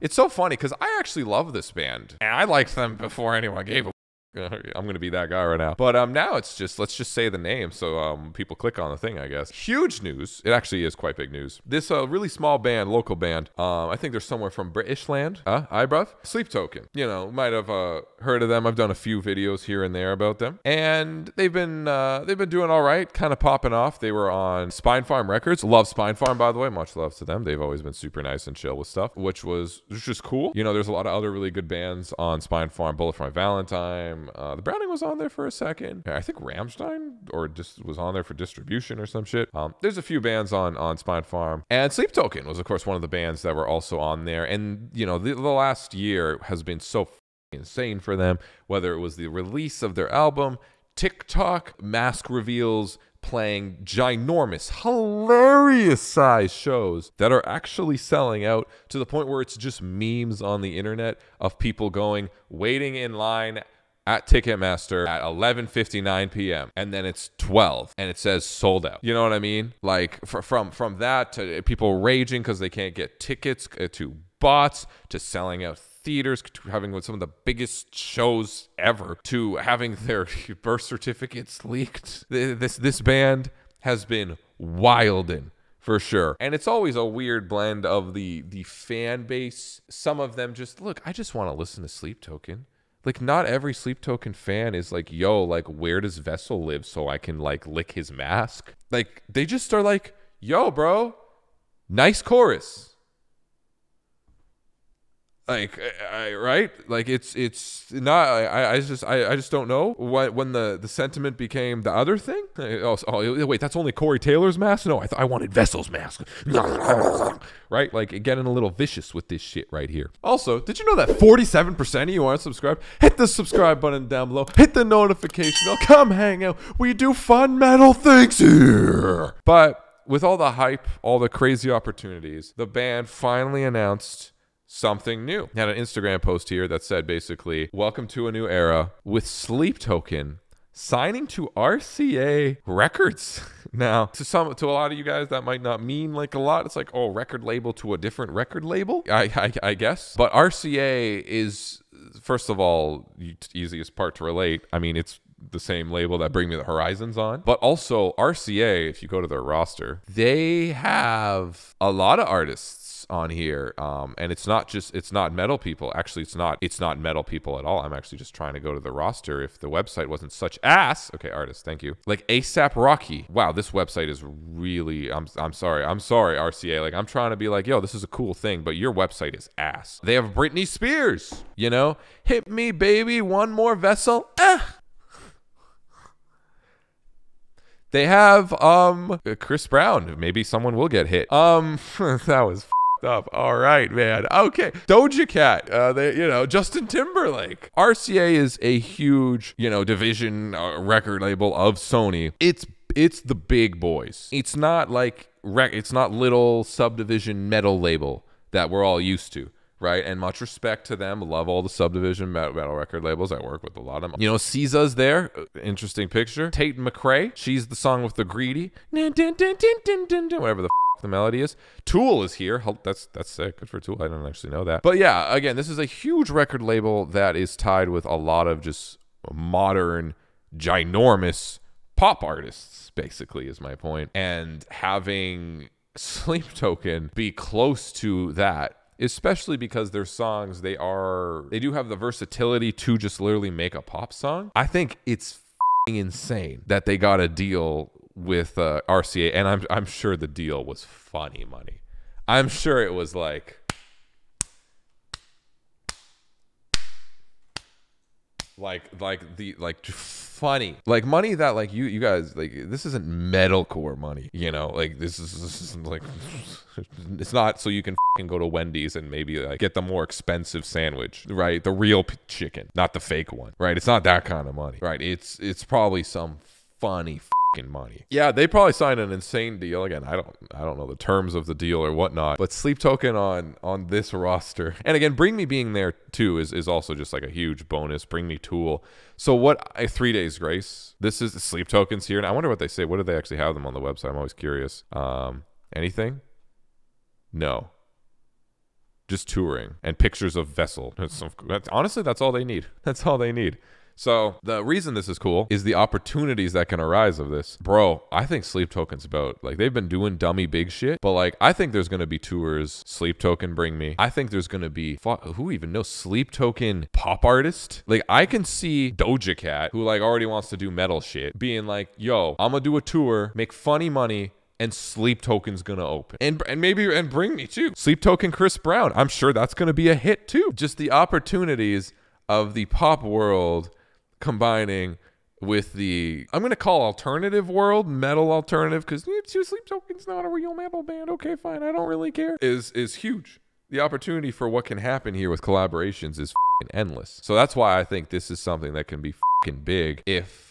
It's so funny because I actually love this band and I liked them before anyone gave a I'm gonna be that guy right now. But now it's just, let's just say the name so people click on the thing, I guess. Huge news. It actually is quite big news. This really small band, local band, I think they're somewhere from British land, bruv. Sleep Token. You know, might have heard of them. I've done a few videos here and there about them. And they've been doing all right, kind of popping off. They were on Spinefarm Records. Love Spinefarm, by the way. Much love to them. They've always been super nice and chill with stuff, which was just cool. You know, there's a lot of other really good bands on Spinefarm. Bullet for My Valentine. The Browning was on there for a second. I think Rammstein or just was on there for distribution or some shit. There's a few bands on Spinefarm, and Sleep Token was of course one of the bands that were also on there. And you know, the last year has been so insane for them, whether it was the release of their album, TikTok, mask reveals, playing ginormous, hilarious size shows that are actually selling out to the point where it's just memes on the internet of people going, waiting in line at Ticketmaster at 11:59 p.m. and then it's 12 and it says sold out. You know what I mean? Like from that to people raging because they can't get tickets, to bots, to selling out theaters, to having some of the biggest shows ever, to having their birth certificates leaked. This band has been wildin'. For sure. And it's always a weird blend of the fan base. Some of them just, look, I just want to listen to Sleep Token. Like, not every Sleep Token fan is like, yo, like, where does Vessel live so I can, like, lick his mask? Like, they just are like, yo, bro, nice chorus. Like, right? Like, it's not, I just don't know what, when the sentiment became the other thing. Oh, wait, that's only Corey Taylor's mask? No, I wanted Vessel's mask. Right? Like, getting a little vicious with this shit right here. Also, did you know that 47% of you aren't subscribed? Hit the subscribe button down below. Hit the notification bell. Come hang out. We do fun metal things here. But with all the hype, all the crazy opportunities, the band finally announced something new. I had an Instagram post here that said basically, welcome to a new era with Sleep Token signing to RCA Records. Now, to a lot of you guys, that might not mean like a lot. It's like, oh, record label to a different record label, I guess. But RCA is, first of all, easiest part to relate. I mean, it's the same label that Bring Me the Horizon's on. But also RCA, if you go to their roster, they have a lot of artists on here, and it's not metal people. Actually, it's not metal people at all. I'm actually just trying to go to the roster if the website wasn't such ass. Okay, artists, thank you. Like ASAP Rocky. Wow, this website is really, I'm sorry RCA. Like, I'm trying to be like, yo, this is a cool thing, but your website is ass. They have Britney Spears, you know, hit me baby one more Vessel. They have Chris Brown. Maybe someone will get hit. That was up. All right, man. Okay. Doja Cat, you know, Justin Timberlake. RCA is a huge, you know, division record label of Sony. It's the big boys. It's not like it's not little subdivision metal label that we're all used to. Right, and much respect to them. Love all the subdivision metal record labels. I work with a lot of them. You know, SZA's there. Interesting picture. Tate McRae. She's the song with the greedy. Whatever the f the melody is. Tool is here. That's sick. Good for Tool. I don't actually know that. But yeah, again, this is a huge record label that is tied with a lot of just modern, ginormous pop artists, basically, is my point. And having Sleep Token be close to that, especially because their songs, they do have the versatility to just literally make a pop song. I think it's f***ing insane that they got a deal with RCA, and I'm sure the deal was funny money. I'm sure it was like funny, like money that like you guys, like, this isn't metalcore money, you know, like this is like, it's not so you can f***ing go to Wendy's and maybe like get the more expensive sandwich, right? The real chicken, not the fake one, right? It's not that kind of money, right? It's probably some funny f***ing money. Yeah, they probably signed an insane deal. Again, I don't know the terms of the deal or whatnot, but Sleep Token on this roster, and again, Bring Me being there too is also just like a huge bonus. Bring Me, Tool. So what? 3 Days Grace. This is the Sleep Token's here, and I wonder what they say. What do they actually have them on the website? I'm always curious. Anything? No. just touring and pictures of Vessel. Honestly, that's all they need. That's all they need. So the reason this is cool is the opportunities that can arise of this. Bro, I think Sleep Token's about, like, they've been doing dummy big shit, but like, I think there's going to be tours, Sleep Token, Bring Me. I think there's going to be, who even knows, Sleep Token pop artist? Like, I can see Doja Cat, who like already wants to do metal shit, being like, yo, I'm going to do a tour, make funny money, and Sleep Token's gonna open. And Bring Me too. Sleep Token, Chris Brown. I'm sure that's gonna be a hit too. Just the opportunities of the pop world combining with the, I'm gonna call alternative world, metal alternative, because Sleep Token's not a real metal band. Okay, fine, I don't really care. Is huge. The opportunity for what can happen here with collaborations is f***ing endless. So that's why I think this is something that can be f***ing big if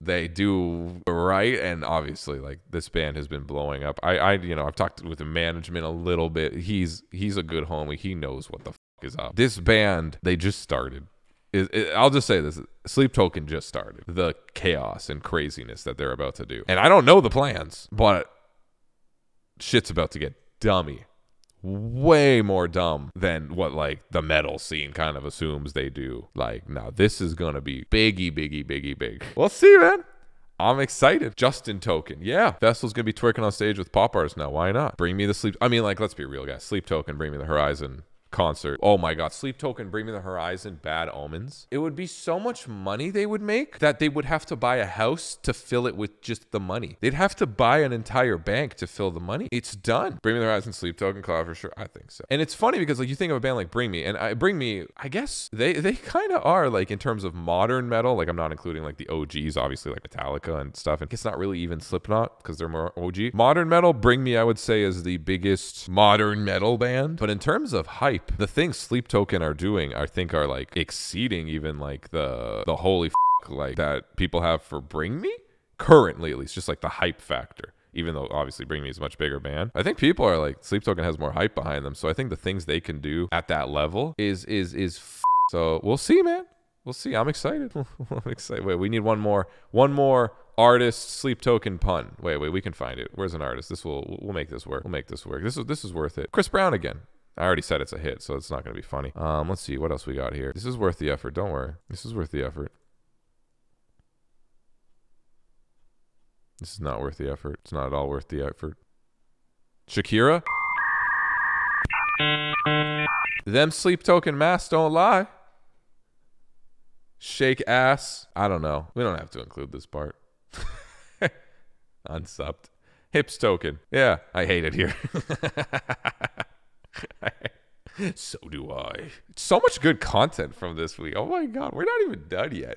they do right. And obviously, like, this band has been blowing up. You know, I've talked with the management a little bit. He's a good homie. He knows what the f is up. This band, they just started. I'll just say this. Sleep Token just started. The chaos and craziness that they're about to do. And I don't know the plans, but shit's about to get dummy. Way more dumb than what, like, the metal scene kind of assumes they do. Like, now this is gonna be big. We'll see, man. I'm excited. Justin Token, yeah, Vessel's gonna be twerking on stage with pop artists now. Why not? Bring Me the Sleep, I mean, like, let's be real, guys. Sleep Token, Bring Me the Horizon concert. Oh my god, Sleep Token, Bring Me the Horizon, Bad Omens. It would be so much money they would make that they would have to buy a house to fill it with just the money. They'd have to buy an entire bank to fill the money. It's done. Bring Me the Horizon, Sleep Token, collab for sure. I think so. And it's funny because, like, you think of a band like Bring Me, and Bring Me, I guess they kind of are, like, in terms of modern metal, like, I'm not including like the OGs, obviously, like Metallica and stuff, and it's not really even Slipknot because they're more OG. Modern metal, Bring Me, I would say, is the biggest modern metal band. But in terms of hype, the things Sleep Token are doing, I think, are like exceeding even like the holy f like that people have for Bring Me currently, at least, just like the hype factor. Even though obviously Bring Me is a much bigger band, I think people are like, Sleep Token has more hype behind them. So I think the things they can do at that level is f. So we'll see, man. We'll see. I'm excited. I'm excited. Wait, we need one more artist Sleep Token pun. Wait, we can find it. Where's an artist? This we'll make this work. We'll make this work. This is worth it. Chris Brown again. I already said it's a hit, so it's not going to be funny. Let's see what else we got here. This is worth the effort. Don't worry. This is worth the effort. This is not worth the effort. It's not at all worth the effort. Shakira? Them Sleep Token masks don't lie. Shake ass. I don't know. We don't have to include this part. Unsubbed. Hips Token. Yeah, I hate it here. So do I. So much good content from this week. Oh my god, we're not even done yet.